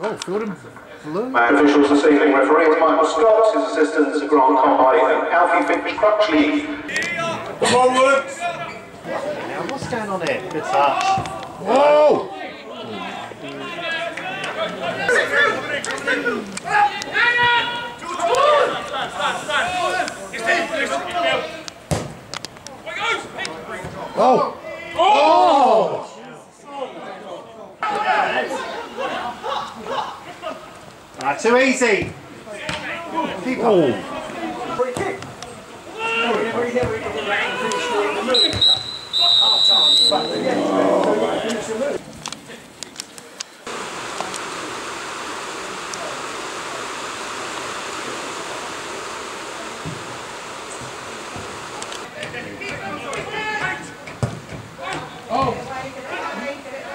Oh, Field and Blue. My officials this evening, referees Michael Scott, his assistants Grant Conway and Alfie Finch Crutchley. Come on, Woods! Now, what's going on here? Good touch. Whoa! Oh! Oh! That's too easy. Keep on. Free kick. Oh!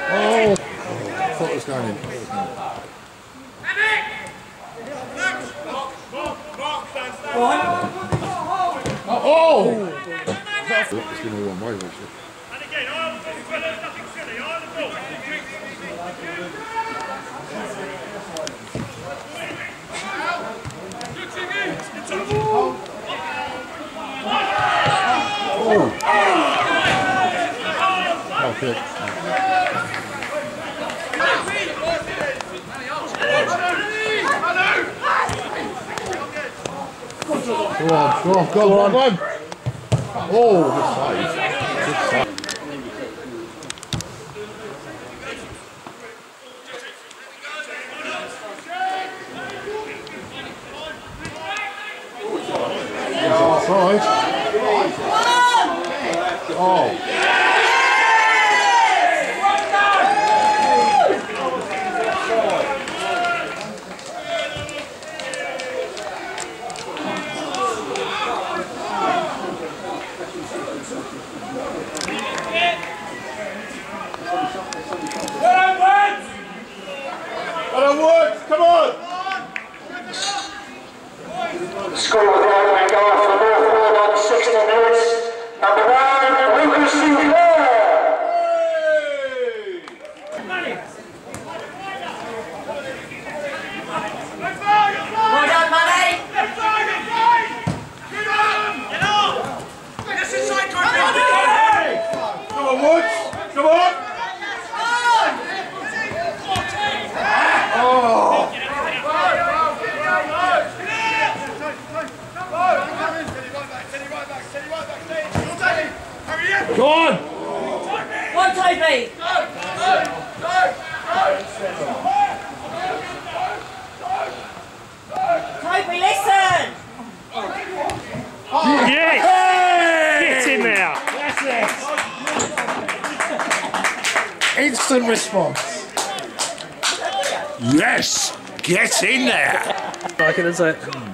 I thought it was going in. Oh! It's going to go one way, actually. And again, nothing silly. Go on. Oh, good side. Good side. Oh. Score with an goal for Northwood on 60 minutes. Number 1, Lucas C. Come on, Woods. Come on. Go on! Go on, Toby! Go! Go! Toby, listen! Oh. Yes! Hey! Get in there! That's it! Instant response. Yes! Get in there! Like it, is it? Yeah.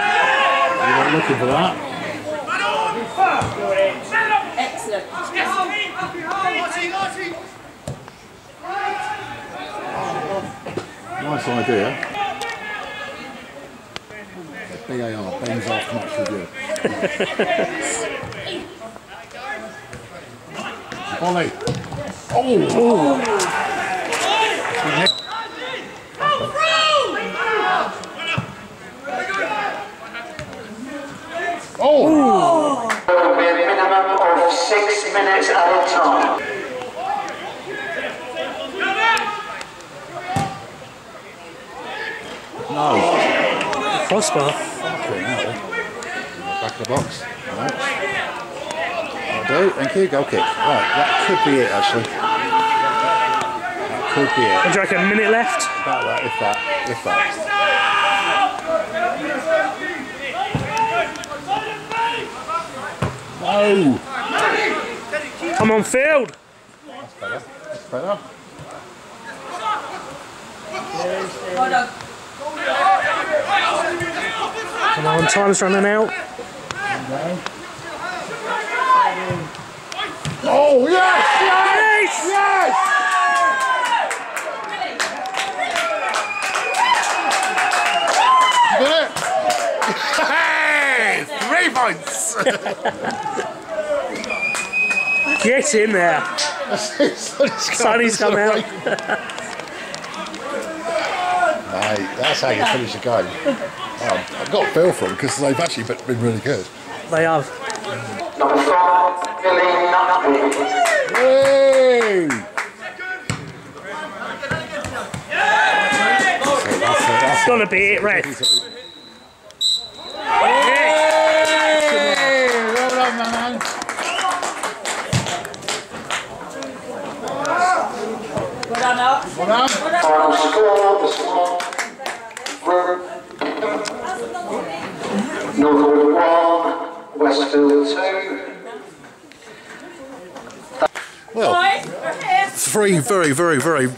You're not looking for that. Excellent. Nice idea. BAR, Ben's off much for you. Volley. Oh! Oh. Oh! There will be a minimum of 6 minutes at a time. No. crossbar. Fucking hell. Back of the box. Right. That'll do. Thank you. Goal kick. Right, that could be it, actually. That could be it. Would you reckon a minute left? About that, if that. If that. Oh! I'm on field! That's better. That's better. Come on, time's running out. Oh, yes! Yes! Yes! You did it! Hey! 3 points! Get in there. Sonny's come out. Mate, that's how you finish the game. Oh, I've got a feel for them because they've actually been really good. They have. Woo! That's going to be it, Red. Hey! Well done, man. Northwood 1, Westfield 2. Well, 3 very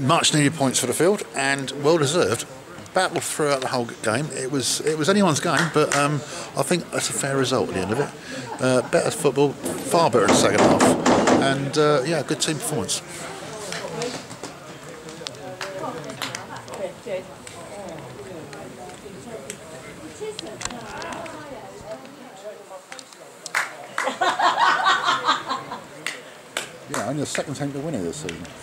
much needed points for the field, and well deserved. Battled throughout the whole game. It was anyone's game, but I think that's a fair result at the end of it. Better football, far better in the second half, and yeah, good team performance. Yeah, I'm your second time to win it this season.